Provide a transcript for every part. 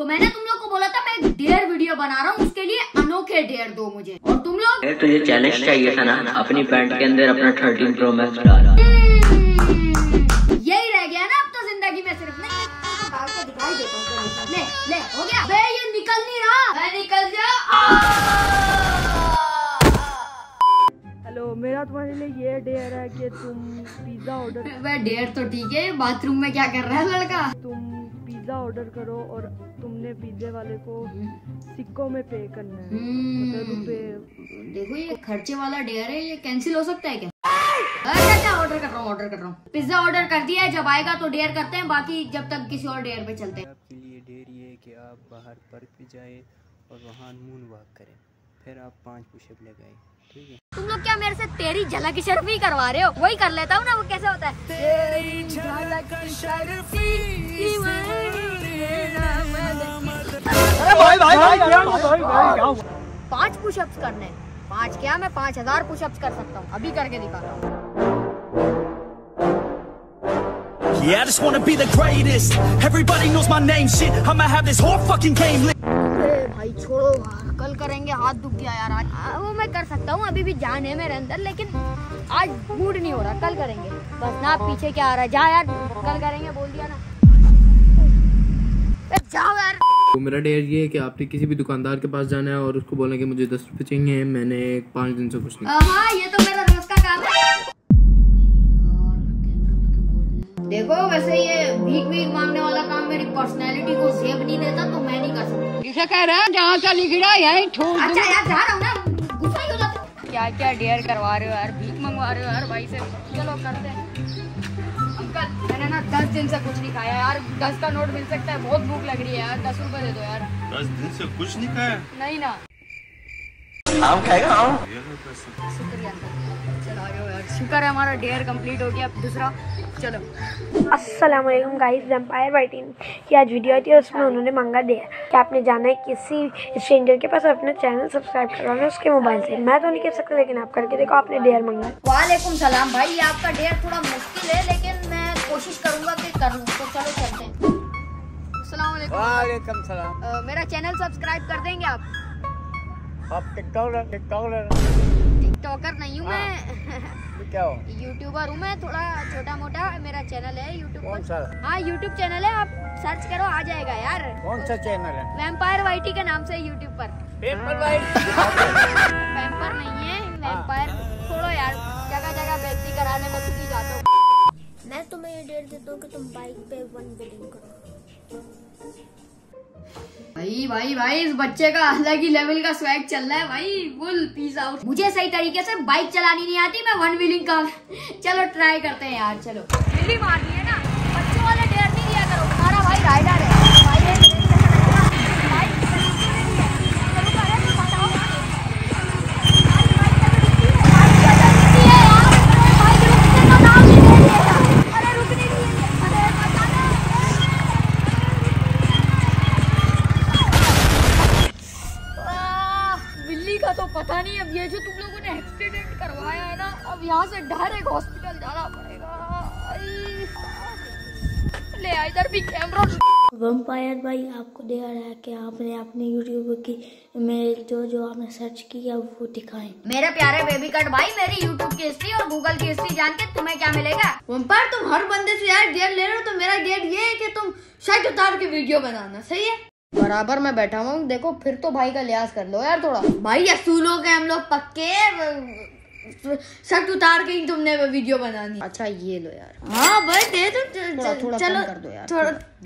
तो मैंने तुम लोग को बोला था मैं एक डेयर वीडियो बना रहा हूँ, उसके लिए अनोखे डेयर दो मुझे। और तुम लोग तो ये चैलेंज चाहिए था ना, अपनी पैंट के अंदर अपना 13 Pro Max डाला, यही रह गया ना अब तो जिंदगी में सिर्फ। नहीं तो दिखाई देता हूँ, ले हो गया बे, ये निकल नहीं रहा, मैं निकल जा। हेलो, मेरा तुम्हारे लिए ये डेयर है कि तुम पिज्जा ऑर्डर करो। डेयर तो ठीक है, बाथरूम में क्या कर रहा है लड़का। तुम पिज्जा ऑर्डर करो और तुमने पिज्जे वाले को सिक्कों में पे करना है, मतलब रुपए। देखो ये खर्चे वाला डेयर है, ये कैंसिल हो सकता है क्या? अच्छा ऑर्डर कर रहा हूँ पिज्जा ऑर्डर कर दिया है, जब आएगा तो डेयर करते हैं, बाकी जब तक किसी और डेयर पे चलते हैं। आपके लिए डेयर ये है कि आप बाहर पर भी जाए और वहाँ मून वॉक करें, फिर आप 5 पुशअप लगाए, ठीक है? तुम लोग क्या मेरे से तेरी झलक शर्फी करवा रहे हो? वही कर लेता हूँ ना, वो कैसे होता है तेरी झलक शर्फी। अरे भाई 5 पुशअप्स करने, 5 क्या मैं 5000 पुशअप्स कर सकता हूँ, अभी करके दिखाता हूँ। Yeah, I just wanna be the greatest. Everybody knows my name, shit. I'ma have this whole fucking game lit. भाई छोड़ो, कल करेंगे, हाथ दुख गया यार। वो मैं कर सकता हूँ, अभी भी जान है मेरे अंदर, लेकिन आज मूड नहीं हो रहा, कल करेंगे बस ना। पीछे क्या आ रहा है, जा यार, कल करेंगे बोल दिया ना, जाओ यार। तो मेरा डेयर ये है कि आपने किसी भी दुकानदार के पास जाना है और उसको बोलना कि मुझे 10 रुपए चाहिए, मैंने 5 दिन से कुछ नहीं। हाँ, ये तो मेरा रोज का काम है। देखो वैसे ये भीख मांगने वाला काम मेरी पर्सनैलिटी को सेव नहीं देता, तो मैं नहीं कर सकता। इसे कह रहा है जहाँ से लिखा यही ठोक। अच्छा यार जा रहा हूँ ना, गुस्सा ही हो जाता। क्या क्या डेयर करवा रहे हो यार, भीख मंगवा रहे हो यार भाई से। चलो करते हैं। अंकल मैंने ना 10 दिन से कुछ नहीं खाया यार, 10 का नोट मिल सकता है? बहुत भूख लग रही है यार, 10 रुपए दे दो यार। 10 दिन से कुछ नहीं खाया? नहीं ना। आम खाएगा? शुक्रिया। चलो यार, शुक्र है हमारा डेयर कंप्लीट हो गया, अब दूसरा चलो। अस्सलाम वालेकुम गाइस, वैम्पायर YT की आज वीडियो आई थी, उसमें उन्होंने मांगा डेयर कि आपने जाना है किसी स्ट्रेंजर के पास, अपना चैनल सब्सक्राइब करवाना उसके मोबाइल से। मैं तो नहीं कर सकता, लेकिन आप करके देखो, आपने डेयर मांगा। वालेकुम सलाम भाई, आपका डेयर थोड़ा मुश्किल है, लेकिन मैं कोशिश करूँगा कि कर लूँ, तो चलो चलते हैं। वालेकुम सलाम, मेरा चैनल सब्सक्राइब कर देंगे आप? आप टिकटॉकर नहीं हूँ मैं, क्या हूँ? यूट्यूबर हूँ मैं, थोड़ा छोटा मोटा मेरा चैनल है यूट्यूब। कौन सा? हाँ यूट्यूब चैनल है, आप सर्च करो आ जाएगा यार। कौन सा चैनल है? वैम्पायर YT के नाम से यूट्यूब पर। वैम्पायर नहीं है, वैम्पायर छोड़ो यार, जगह जगह बेइज्जती कराने में तुम ही जाते हो। मैं तुम्हें ये डेयर देता हूँ कि तुम बाइक पे 1 वीडियो करो। भाई भाई भाई इस बच्चे का अलग ही लेवल का स्वैग चल रहा है भाई, फुल पीस आउट। मुझे सही तरीके से बाइक चलानी नहीं आती, मैं 1 व्हीलिंग का चलो ट्राई करते हैं यार। चलो मिली मारनी है ना, बच्चों वाले डेयर नहीं दिया करो। तुम्हारा भाई राइडर है तो पता नहीं, अब ये जो तुम लोगों ने एक्सीडेंट करवाया है ना, अब यहाँ से डायरेक्ट हॉस्पिटल जाना पड़ेगा। ले इधर भी कैमरा। वैम्पायर भाई आपको दे रहा है कि आपने अपने यूट्यूब की में जो आपने सर्च किया वो दिखाएं। मेरे प्यारे बेबी कट भाई, मेरी यूट्यूब की हिस्ट्री और गूगल की हिस्ट्री जान के तुम्हें क्या मिलेगा? वैम्पायर तुम हर बंदे से यार डेयर ले रहे हो, तो मेरा डेयर ये है कि तुम शर्ट उतार के वीडियो बनाना, सही है? बराबर मैं बैठा हुआ हूँ, देखो फिर तो भाई का लिहाज कर लो यार थोड़ा। भाई असूलों के हम लोग पक्के, शर्ट उतार के ही तुमने वीडियो बनानी। अच्छा ये लो यार। हाँ भाई दे दो थोड़ा, चलो कर दो यार,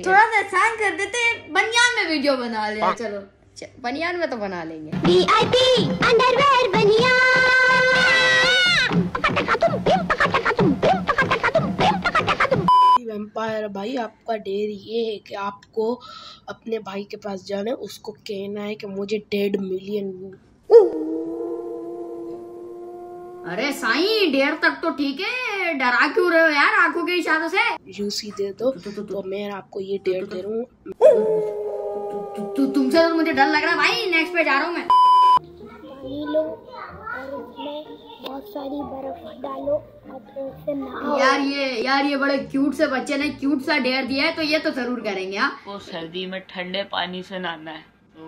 थोड़ा सा आसान कर देते, बनियान में वीडियो बना लिया। चलो बनियान में तो बना लेंगे। वैम्पायर भाई आपका डेयर ये है कि आपको अपने भाई के पास जाना है, उसको कहना है कि मुझे 1.5 मिलियन। अरे साईं डेयर तक तो ठीक है, डरा क्यों रहे हो यार आंखों के इशारों से? यूसी दे दो तो मैं आपको ये डेयर दे रहा हूँ। तुमसे तो मुझे डर लग रहा है भाई, नेक्स्ट पे जा रहा हूँ मैं। सारी बर्फ डालो और फिर नहाओ। यार ये बड़े क्यूट से बच्चे ने क्यूट सा डेयर दिया है, तो ये तो जरूर करेंगे। आपको सर्दी में ठंडे पानी से नहाना है तो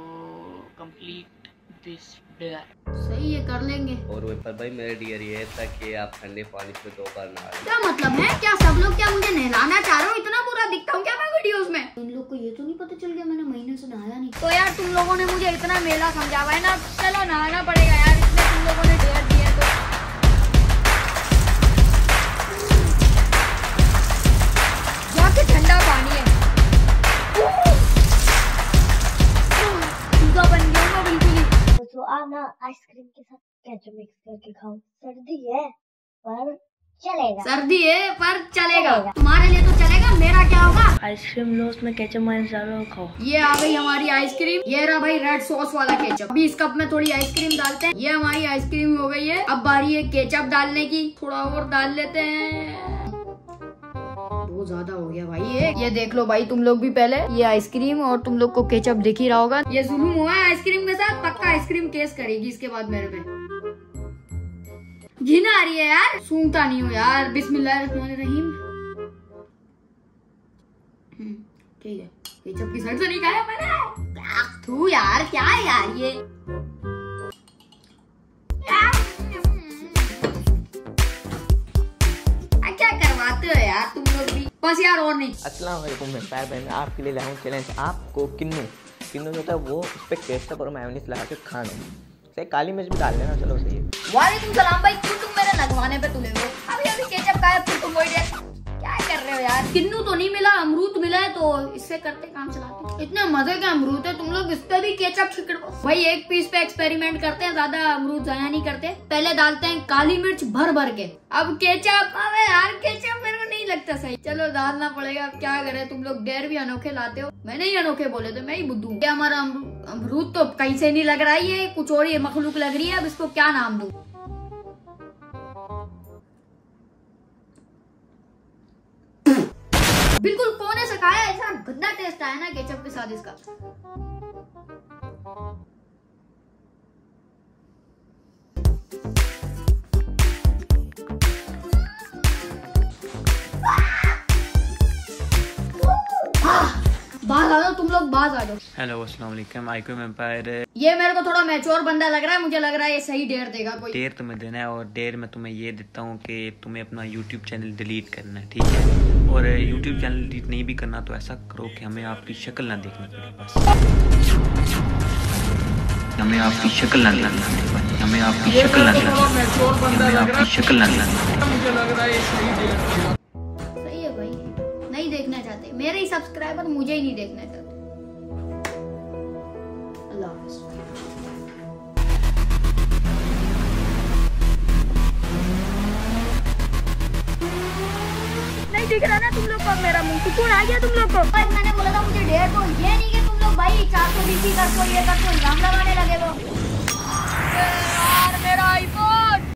कंप्लीट दिस डेयर। सही है, कर लेंगे। और पर भाई मेरा डेयर ये था कि आप ठंडे पानी से दो बार नहाओ। क्या मतलब है? क्या सब लोग क्या मुझे नहलाना चाह रहे हो? इतना बुरा दिखता हूँ क्या मैं वीडियोस में? इन लोग को ये तो नहीं पता चल गया मैंने महीने से नहाया नहीं। तो यार तुम लोगों ने मुझे इतना मेला समझावा है ना, चलो नहाना पड़ेगा यार, इसमें तुम लोगों ने डेयर दिया तो। ठंडा पानी है, बन गया बिल्कुल। तो आप ना आइसक्रीम के साथ केचप मिक्स करके खाओ। सर्दी है पर चलेगा। तुम्हारे लिए तो चलेगा, मेरा क्या होगा? आइसक्रीम लो, उसमें केचप माइनस डालो, खाओ। ये आ गई हमारी आइसक्रीम। ये रहा भाई रेड सॉस वाला केचप। अभी इस कप में थोड़ी आइसक्रीम डालते हैं। ये हमारी आइसक्रीम हो गई है। अब बारी है केचप डालने की, थोड़ा और डाल लेते हैं। बहुत ज्यादा हो गया भाई ये देख लो भाई तुम लोग भी। पहले ये आइसक्रीम और तुम लोग को केचप दिख ही रहा होगा। ये जुलूम हुआ है आइसक्रीम के साथ। पक्का आइसक्रीम केस करेगी इसके बाद मेरे पे। घिन आ रही है यार, सूंघता नहीं हूँ यार। बिस्मिल्लाहिर्रहमानिर्रहीम। ठीक है, केचप की साइड से नहीं खाया मैंने। तू यार क्या है यार ये। यार तुम लोग भी बस यार और नहीं। अस्सलाम वालेकुम, वैम्पायर भाई। मैं आपके लिए लाऊं चैलेंज। आपको किन्नू जो होता है वो उस पे केचप और मेयोनीज लगा के खाना। सही, काली मिर्च भी डाल लेना। चलो सही है। वालेकुम सलाम भाई, क्यों तुम मेरे लगवाने पे तुले हो? अभी केचप खाया फिर तुम वही क्या कर रहे हो यार? किन्नू तो नहीं मिला, अमरूद मिला है, तो इससे करते काम चलाते। इतने मजे के अमरूद है, तुम लोग इस पे भी केचप छिड़क दो भाई। एक पीस पे एक्सपेरिमेंट करते हैं, ज्यादा अमरूद जाया नहीं करते। पहले डालते हैं काली मिर्च भर के, अब केचप। अबे यार केचप लगता सही, चलो डालना पड़ेगा। अब क्या करे, तुम लोग डेयर भी अनोखे लाते हो। मैंने ही अनोखे बोले तो मैं ही बुद्धू। ये हमारा अमरूद तो कहीं से नहीं लग रहा है, ये कुछ और ही मखलूक लग रही है। अब इसको क्या नाम दूं? बिल्कुल कोने से खाया, ऐसा गंदा टेस्ट आया ना केचप के साथ इसका। बाहर आ जाओ तुम लोग, बाहर आ जाओ। हेलो अस्सलाम वालेकुम, आईक्यू वैम्पायर। ये मेरे को थोड़ा मैच्योर बंदा लग रहा है, मुझे लग रहा है ये सही डेयर देगा। कोई डेयर तुम्हें देना है, और डेयर में तुम्हें ये देता हूँ कि तुम्हें अपना यूट्यूब चैनल डिलीट करना है, ठीक है? और यूट्यूब चैनल डिलीट नहीं भी करना तो ऐसा करो कि हमें आपकी शक्ल ना देखनी पड़े। बस हमें आपकी शक्ल ना देखनी पड़े, हमें आपकी शक्ल ना देखनी, शक्ल ना देखनी। नहीं देखना चाहते मेरे ही सब्सक्राइबर, मुझे ही नहीं देखना चाहते। अल्लाह नहीं दिख रहा ना तुम लोग को मेरा मुंह? सुकून आ गया तुम लोग को? पर मैंने बोला था मुझे डेयर दो, ये नहीं कि तुम लोग भाई 420 कर दो, ये कर दो, इल्जाम लगाने लगे। तो यार मेरा आईफोन